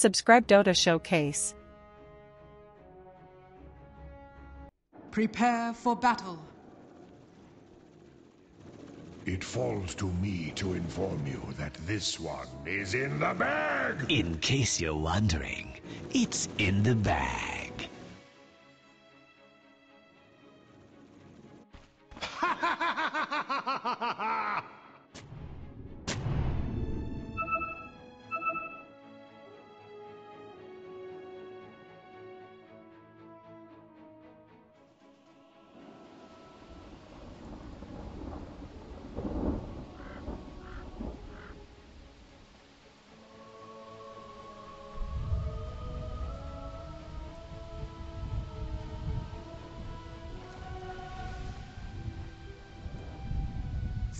Subscribe Dota Showcase. Prepare for battle. It falls to me to inform you that this one is in the bag! In case you're wondering, it's in the bag.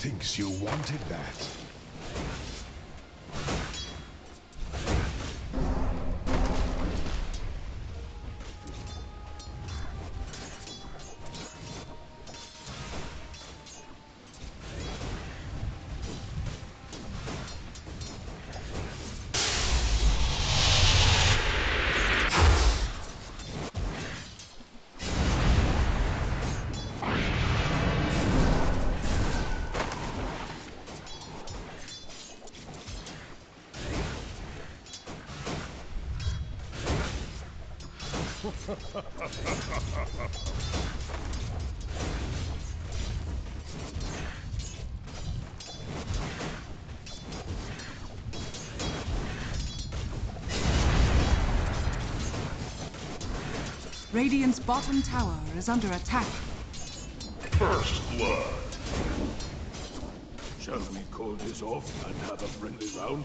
Thinks you wanted that. Radiant's bottom tower is under attack. First blood. Shall we call this off and have a friendly round?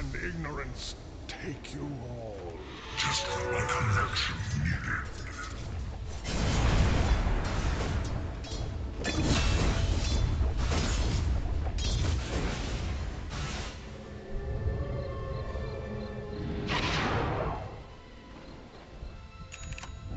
and ignorance take you all. Just the recollection needed.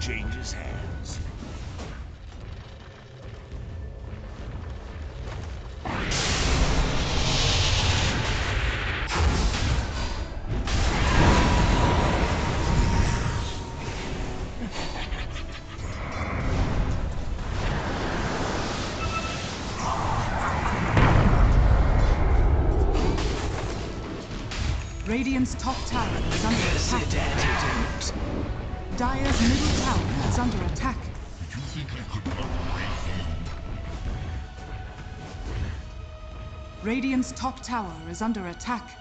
Changes hands. Radiant's top tower is under attack. Dire's middle tower is under attack. Did you think I could upgrade you? Radiant's top tower is under attack.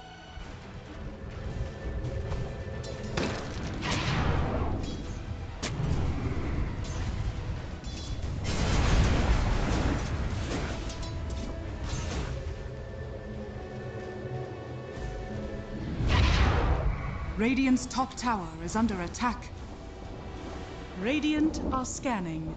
Radiant's top tower is under attack. Radiant are scanning.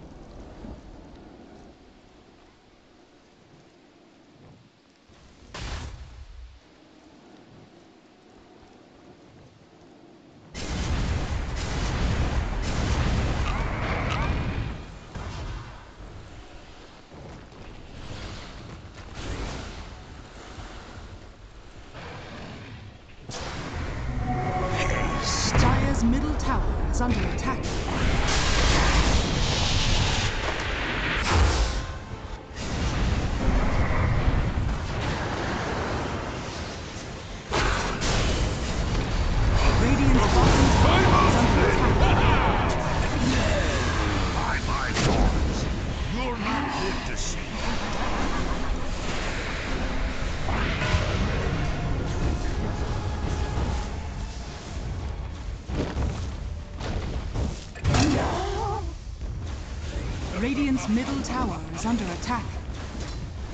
Dire's middle tower is under attack. Radiant's middle tower is under attack.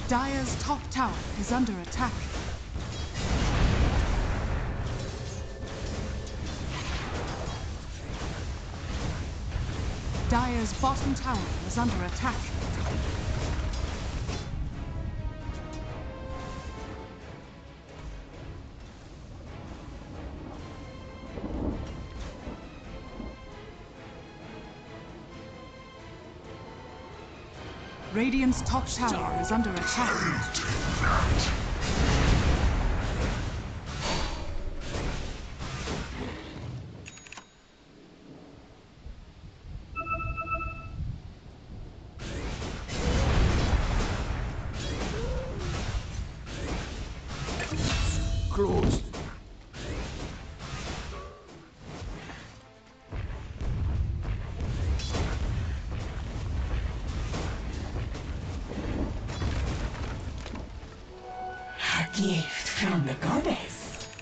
Dire's top tower is under attack. Dire's bottom tower is under attack. Radiant's top tower is under attack. Closed. Gift from the goddess.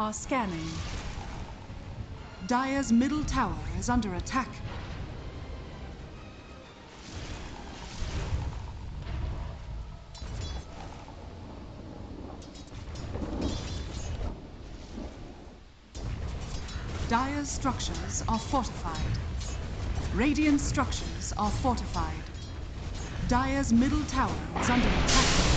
are scanning. Dire's middle tower is under attack. Dire's structures are fortified. Radiant structures are fortified. Dire's middle tower is under attack.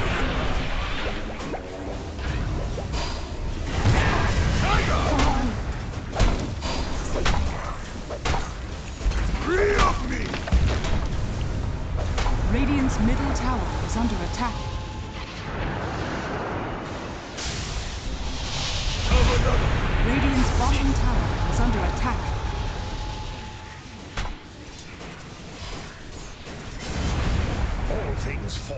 Free of me! Radiant's middle tower is under attack. Radiant's bottom tower is under attack. All things fall.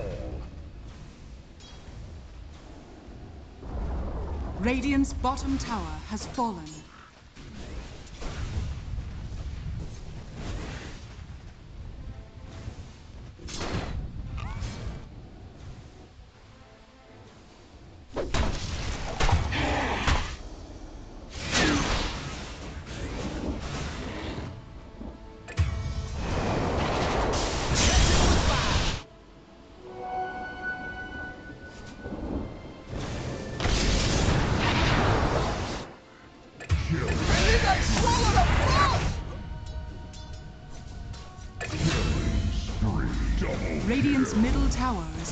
Radiant's bottom tower has fallen. Radiant's middle tower is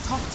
Radiant's top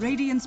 Radiant's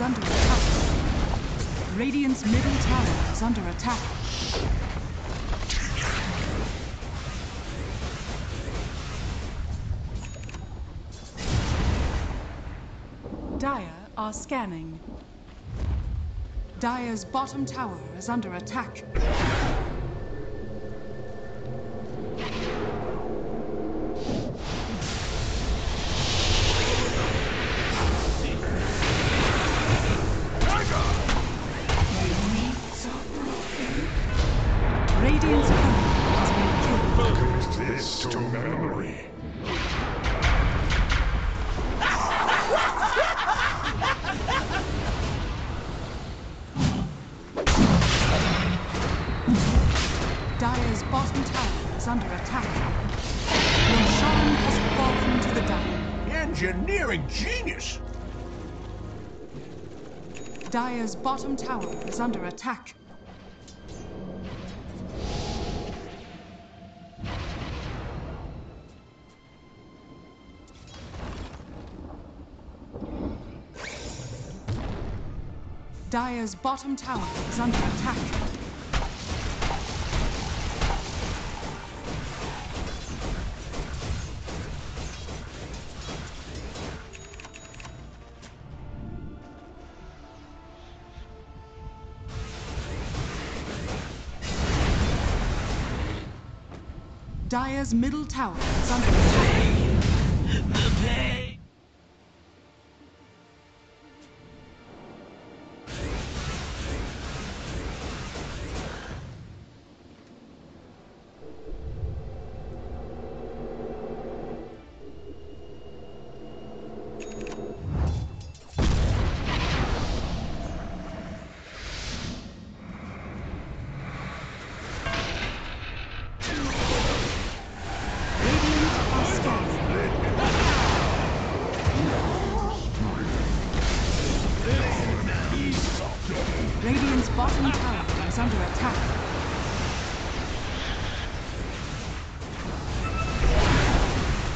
Under attack. Radiant's middle tower is under attack. Dire are scanning. Dire's bottom tower is under attack. Dire's bottom tower is under attack. Roshan has fallen to the Dire. Engineering genius! Dire's bottom tower is under attack. Dire's bottom tower is under attack. Dire's middle tower is under attack. The plague!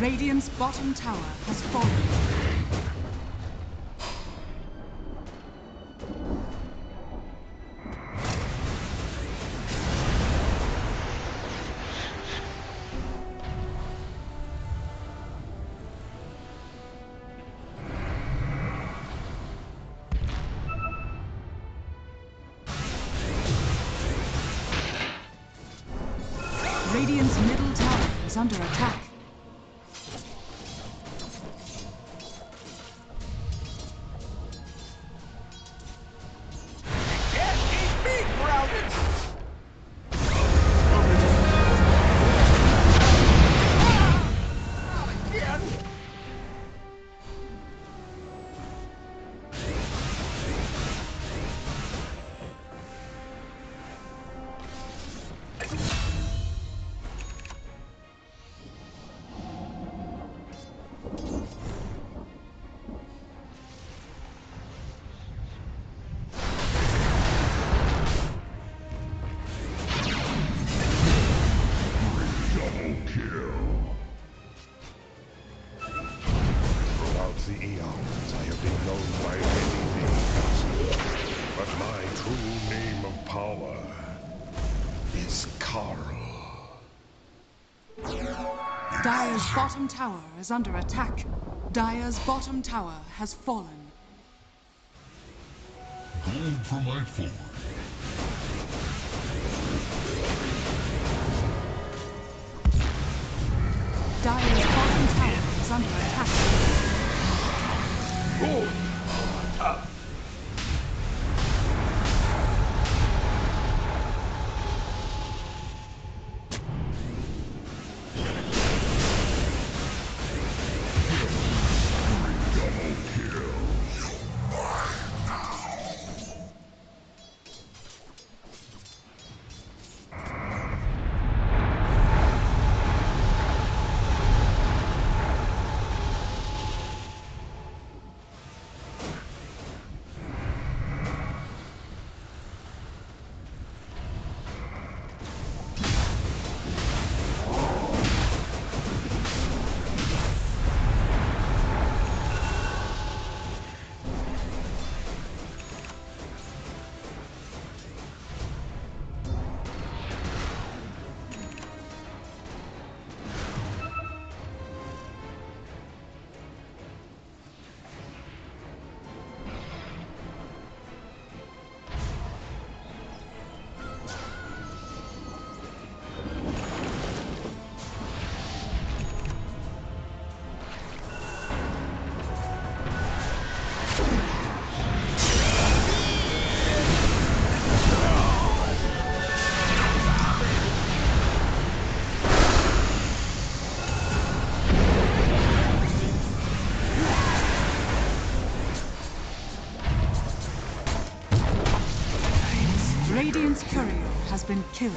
Radiant's bottom tower has fallen. Radiant's middle tower is under attack. Dire's bottom tower is under attack. Dire's bottom tower has fallen. Gold for my forward. Dire's bottom tower is under attack. Gold up. Radiant's courier has been killed.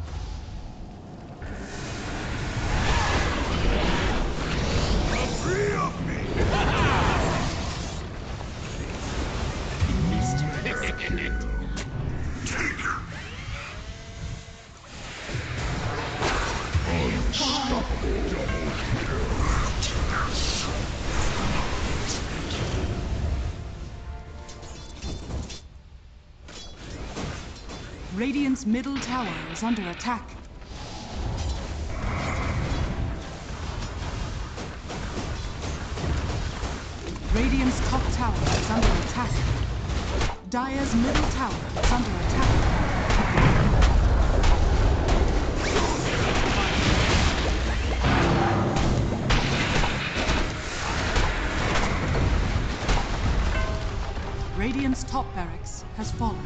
Free of me! Take her! Unstoppable double kill. Radiant's middle tower is under attack. Radiant's top tower is under attack. Dire's middle tower is under attack. Radiant's top barracks has fallen.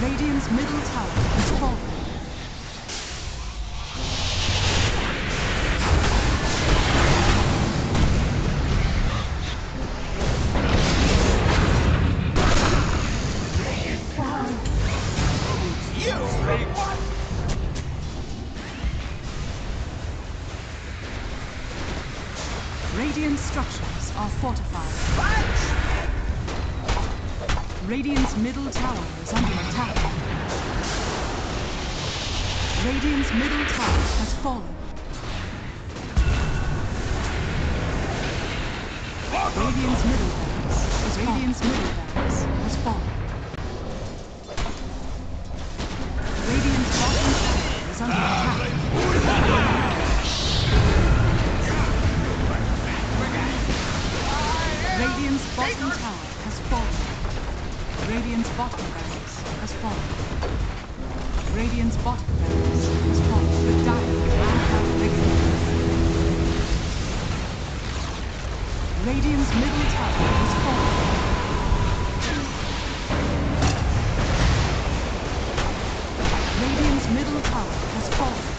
Radiant's middle tower is falling. Radiant structures are fortified. What? Radiant's middle tower is under attack. Radiant's middle tower has fallen. What? Radiant's middle barracks is fallen. Radiant's middle barracks has fallen. Radiant's bottom tower is under attack. Radiant's bottom tower has fallen. Radiant's bottom barracks has fallen. Radiant's bottom barracks has fallen. The Dire have victory. Radiant's middle tower has fallen. Radiant's middle tower has fallen.